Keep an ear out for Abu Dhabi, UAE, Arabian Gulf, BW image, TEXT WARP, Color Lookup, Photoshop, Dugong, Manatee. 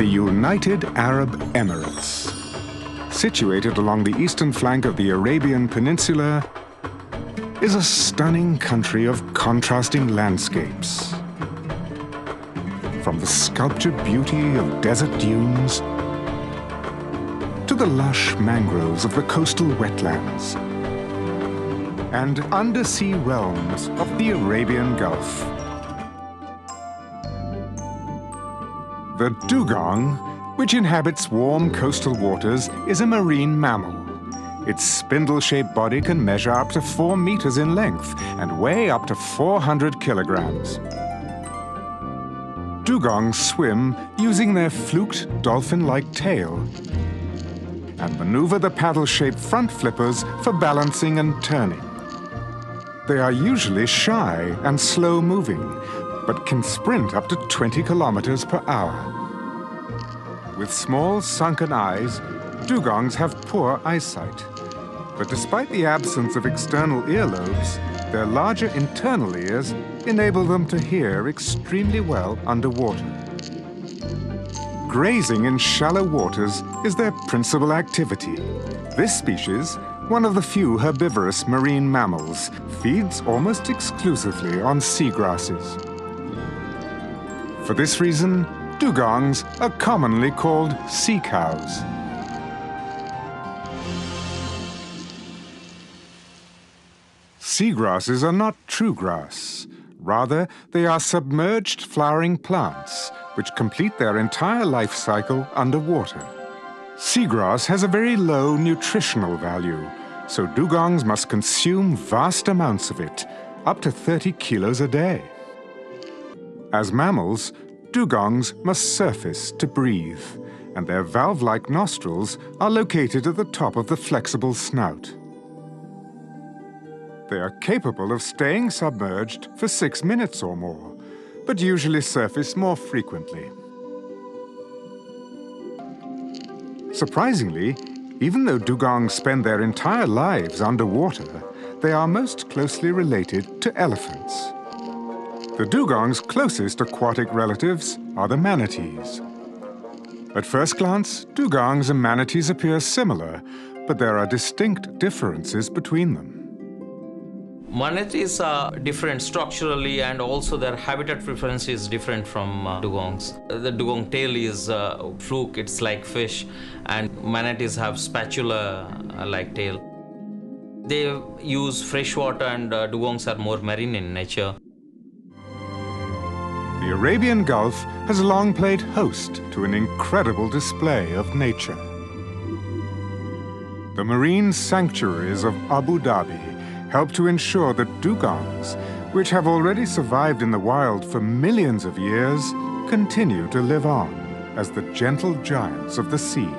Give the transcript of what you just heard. the United Arab Emirates. Situated along the eastern flank of the Arabian Peninsula, is a stunning country of contrasting landscapes. From the sculptured beauty of desert dunes to the lush mangroves of the coastal wetlands and undersea realms of the Arabian Gulf. The dugong, which inhabits warm coastal waters, is a marine mammal. Its spindle-shaped body can measure up to 4 meters in length and weigh up to 400 kilograms. Dugongs swim using their fluked, dolphin-like tail and maneuver the paddle-shaped front flippers for balancing and turning. They are usually shy and slow-moving, but can sprint up to 20 kilometers per hour. With small, sunken eyes, dugongs have poor eyesight. But despite the absence of external earlobes, their larger internal ears enable them to hear extremely well underwater. Grazing in shallow waters is their principal activity. This species, one of the few herbivorous marine mammals, feeds almost exclusively on seagrasses. For this reason, dugongs are commonly called sea cows. Seagrasses are not true grass. Rather, they are submerged flowering plants, which complete their entire life cycle underwater. Seagrass has a very low nutritional value, so dugongs must consume vast amounts of it, up to 30 kilos a day. As mammals, dugongs must surface to breathe, and their valve-like nostrils are located at the top of the flexible snout. They are capable of staying submerged for 6 minutes or more, but usually surface more frequently. Surprisingly, even though dugongs spend their entire lives underwater, they are most closely related to elephants. The dugong's closest aquatic relatives are the manatees. At first glance, dugongs and manatees appear similar, but there are distinct differences between them. Manatees are different structurally, and also their habitat preference is different from dugongs. The dugong tail is fluke, it's like fish, and manatees have spatula-like tail. They use fresh water, and dugongs are more marine in nature. The Arabian Gulf has long played host to an incredible display of nature. The marine sanctuaries of Abu Dhabi help to ensure that dugongs, which have already survived in the wild for millions of years, continue to live on as the gentle giants of the sea.